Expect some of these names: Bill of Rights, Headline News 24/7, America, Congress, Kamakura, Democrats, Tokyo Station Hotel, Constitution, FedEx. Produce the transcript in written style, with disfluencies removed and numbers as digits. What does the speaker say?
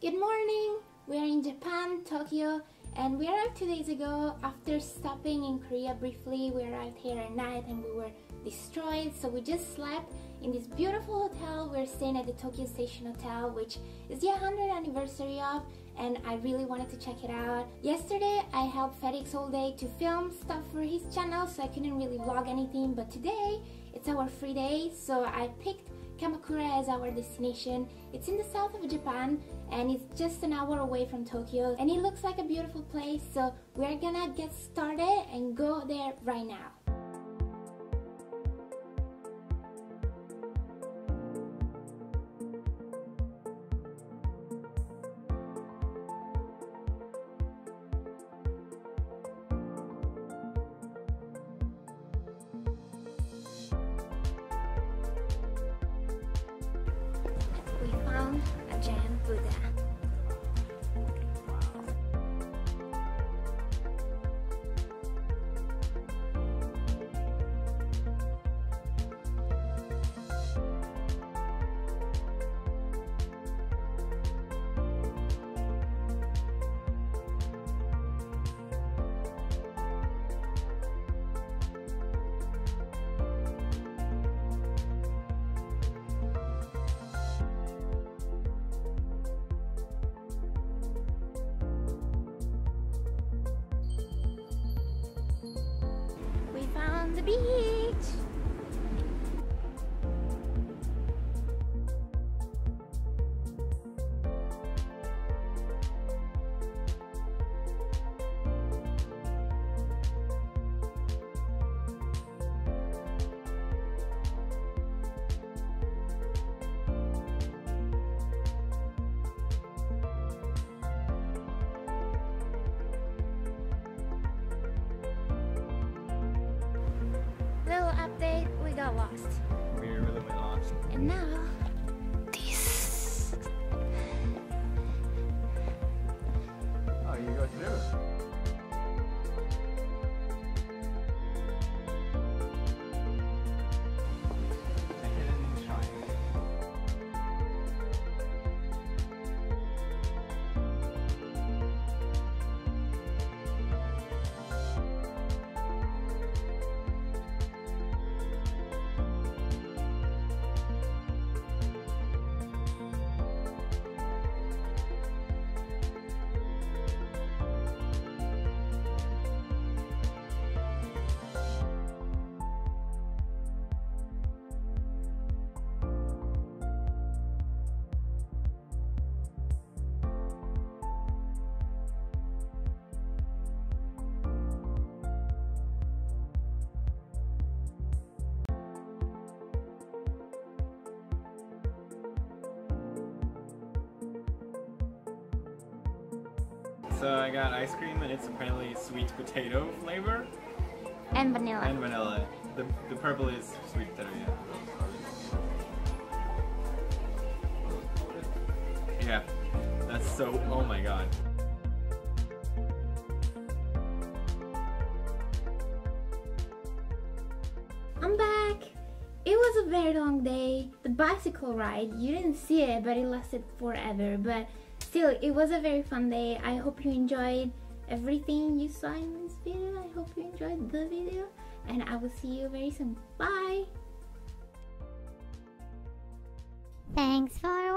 Good morning! We are in Japan, Tokyo, and we arrived 2 days ago. After stopping in Korea briefly, we arrived here at night and we were destroyed, so we just slept in this beautiful hotel. We're staying at the Tokyo Station Hotel, which is the 100th anniversary of, and I really wanted to check it out. Yesterday I helped FedEx all day to film stuff for his channel, so I couldn't really vlog anything, but today it's our free day, so I picked Kamakura as our destination. It's in the south of Japan and it's just an hour away from Tokyo, and it looks like a beautiful place, so we're gonna get started and go there right now. Beach! We really went lost. And now, this. Oh, you go through. So I got ice cream, and it's apparently sweet potato flavor. And vanilla. And vanilla. The purple is sweet potato, yeah. Yeah, that's so, oh my god. I'm back! It was a very long day. The bicycle ride, you didn't see it, but it lasted forever. But still, it was a very fun day. I hope you enjoyed everything you saw in this video. I hope you enjoyed the video, and I will see you very soon. Bye! Thanks for